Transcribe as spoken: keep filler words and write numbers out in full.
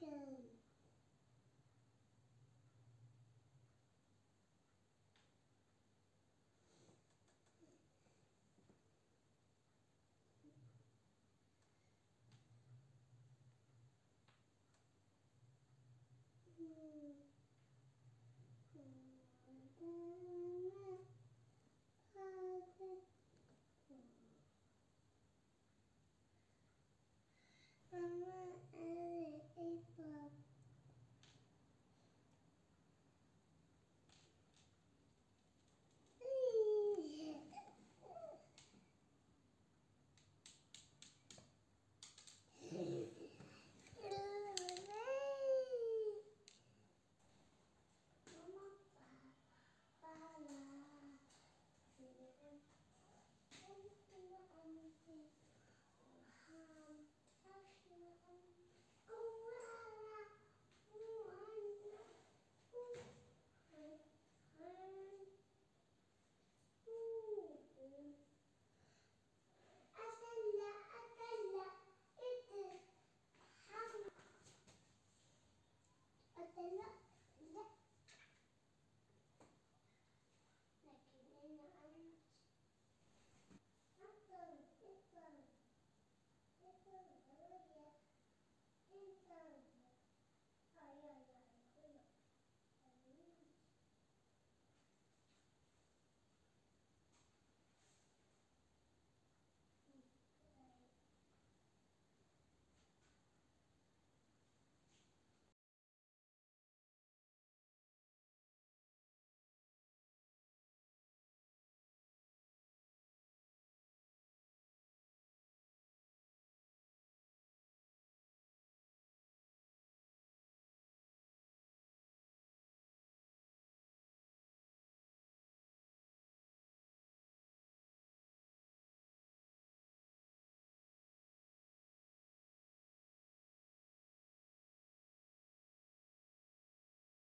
Go.